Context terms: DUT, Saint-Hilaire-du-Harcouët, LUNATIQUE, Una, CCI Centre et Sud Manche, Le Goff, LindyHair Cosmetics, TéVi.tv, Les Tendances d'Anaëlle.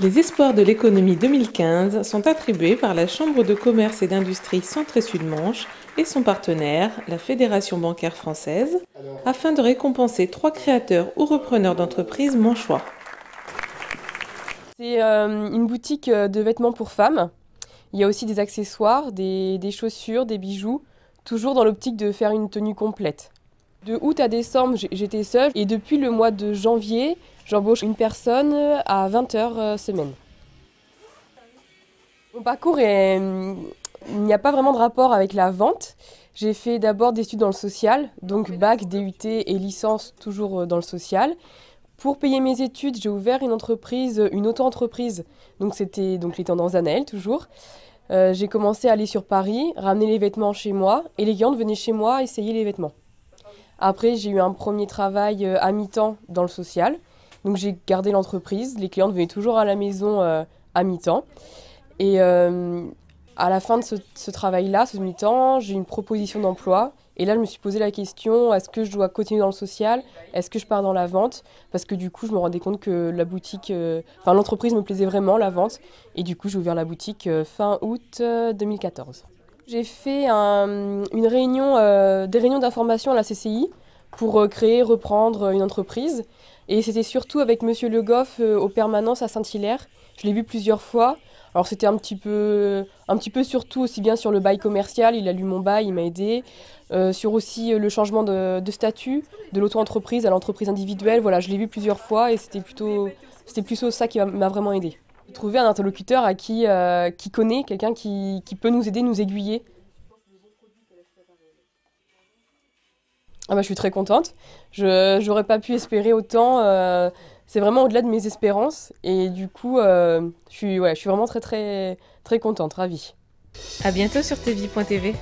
Les espoirs de l'économie 2015 sont attribués par la Chambre de commerce et d'industrie Centre et Sud Manche et son partenaire, la Fédération bancaire française, afin de récompenser 3 créateurs ou repreneurs d'entreprises manchois. C'est une boutique de vêtements pour femmes. Il y a aussi des accessoires, des chaussures, des bijoux, toujours dans l'optique de faire une tenue complète. De août à décembre, j'étais seule et depuis le mois de janvier, j'embauche une personne à 20 h semaine. Mon parcours, il n'y a pas vraiment de rapport avec la vente. J'ai fait d'abord des études dans le social, donc bac, DUT et licence toujours dans le social. Pour payer mes études, j'ai ouvert une entreprise, une auto-entreprise, donc c'était les tendances d'Anaëlle toujours. J'ai commencé à aller sur Paris, ramener les vêtements chez moi et les clientes venaient chez moi essayer les vêtements. Après, j'ai eu un premier travail à mi-temps dans le social. Donc j'ai gardé l'entreprise, les clientes venaient toujours à la maison à mi-temps. Et à la fin de ce travail-là, ce mi-temps, j'ai une proposition d'emploi. Et là, je me suis posé la question, est-ce que je dois continuer dans le social? Est-ce que je pars dans la vente? Parce que du coup, je me rendais compte que la boutique, l'entreprise me plaisait vraiment, la vente. Et du coup, j'ai ouvert la boutique fin août 2014. J'ai fait une réunion, des réunions d'information à la CCI pour créer, reprendre une entreprise. Et c'était surtout avec monsieur Le Goff aux permanences à Saint-Hilaire. Je l'ai vu plusieurs fois. Alors c'était un petit peu surtout aussi bien sur le bail commercial, il a lu mon bail, il m'a aidé. Sur aussi le changement de statut, de l'auto-entreprise à l'entreprise individuelle. Voilà, je l'ai vu plusieurs fois et c'était plutôt ça qui m'a vraiment aidé. Trouver un interlocuteur à qui connaît, quelqu'un qui peut nous aider, nous aiguiller. Ah bah, je suis très contente, je n'aurais pas pu espérer autant, c'est vraiment au-delà de mes espérances et du coup je suis vraiment très contente, ravie. À bientôt sur TéVi.tv.